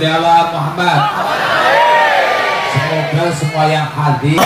Sholli ala Muhammad. Semoga semua yang hadir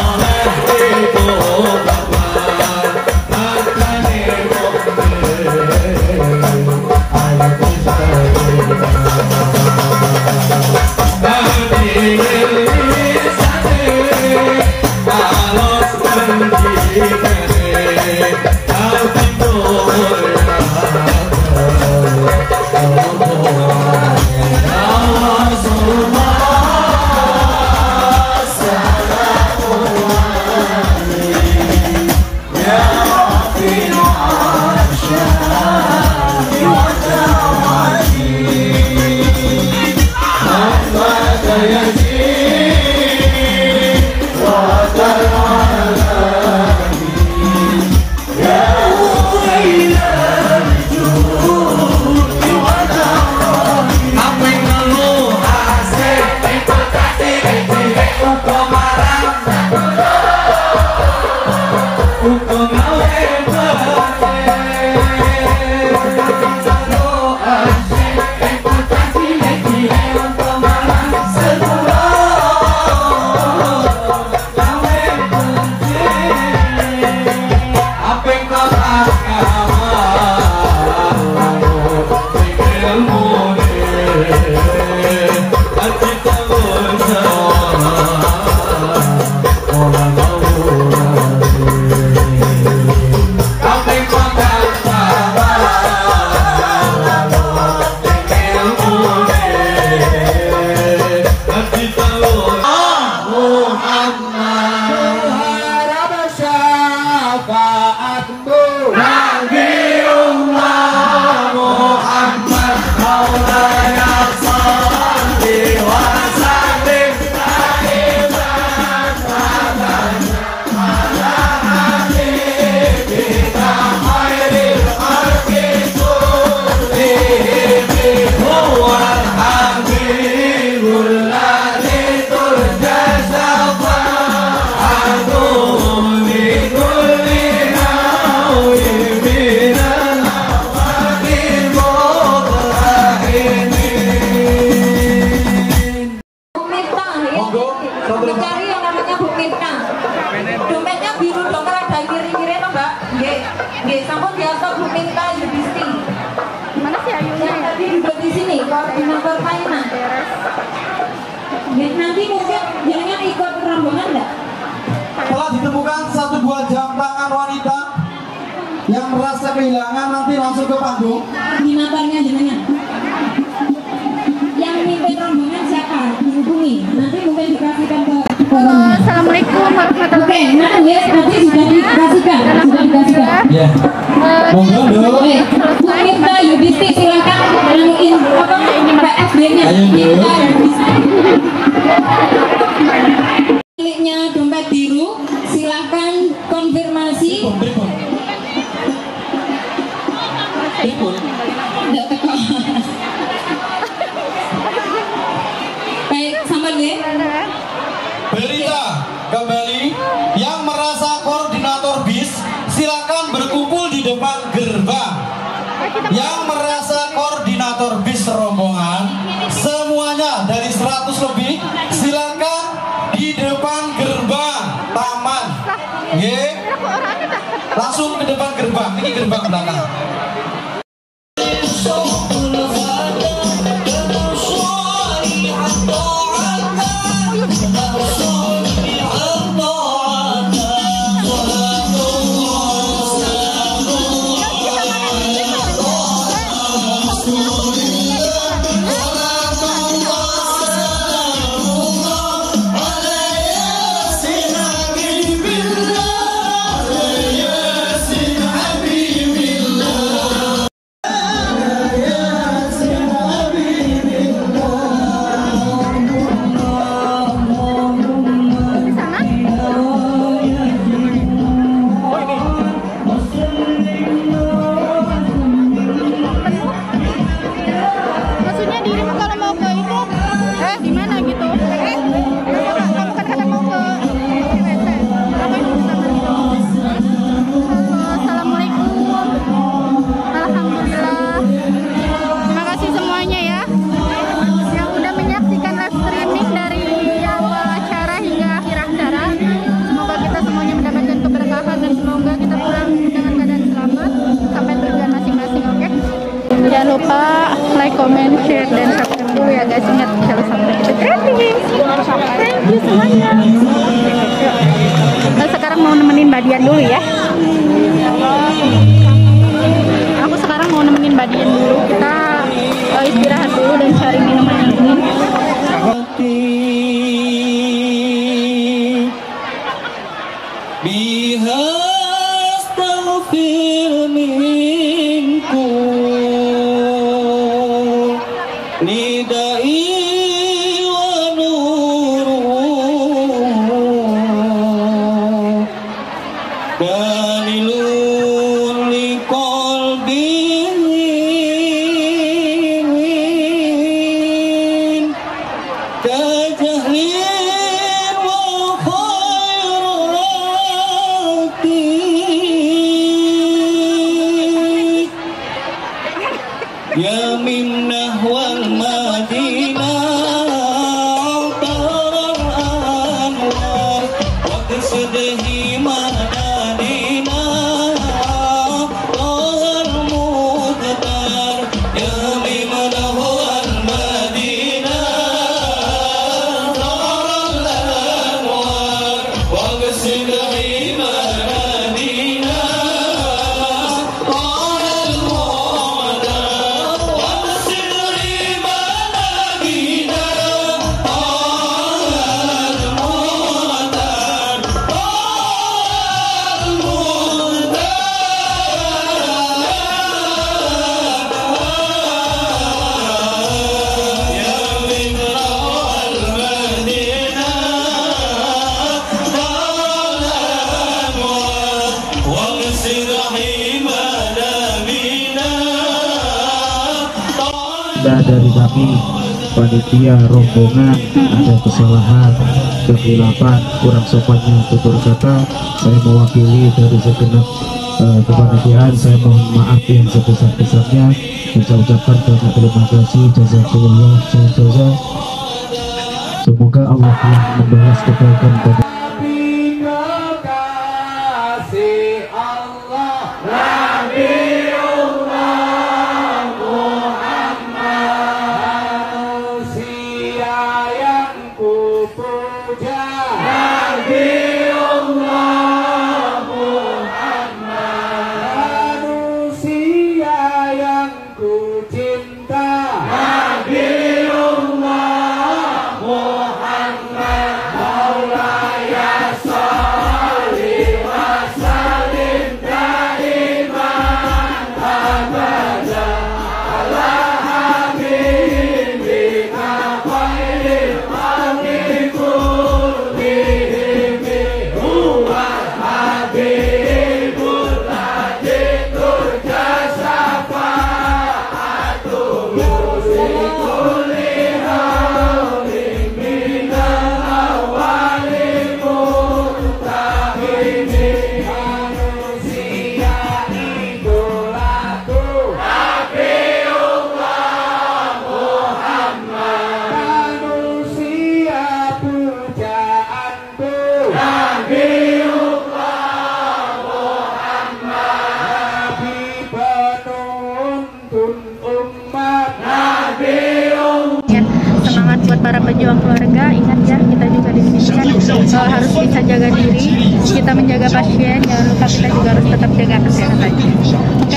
kehilangan, nanti langsung ke panggung. Minatannya jenengan. Yang mimpin rombongan siapa? Dihubungi. Nanti mungkin dikasihkan ke. Assalamualaikum warahmatullahi wabarakatuh. Nanti sudah dikasihkan. Ya. Monggo dulu. Minta Yudhisti silakan nangiin apa PSB-nya. Minta Yudhisti. Miliknya dompet biru, silakan konfirmasi. Baik, sampean nggih. Berita kembali yang merasa koordinator bis silakan berkumpul di depan gerbang. Yang merasa koordinator bis rombongan semuanya dari 100 lebih silakan di depan gerbang taman. Nggih. Langsung ke depan gerbang. Ini gerbang belakang. Jangan lupa like, comment, share, dan subscribe dulu ya guys. Ingat, kalau sampai itu trending. Thank you semuanya. Nah, sekarang mau nemenin Mbak Dian dulu ya. Aku sekarang mau nemenin Mbak Dian dulu. Kita istirahat dulu dan cari minuman yang dingin. Dari kami panitia rombongan ada kesalahan, kehilapan, kurang sopannya tutur kata. Saya mewakili dari segenap kepanitiaan, saya mohon maaf yang sebesar-besarnya. Saya ucapkan banyak terima kasih. Jazakallah khairan. Semoga Allah yang membalas kebaikan pada para pejuang keluarga. Ingat ya, kita juga diingatkan harus bisa jaga diri, kita menjaga pasien, jangan lupa kita juga harus tetap jaga kesehatan.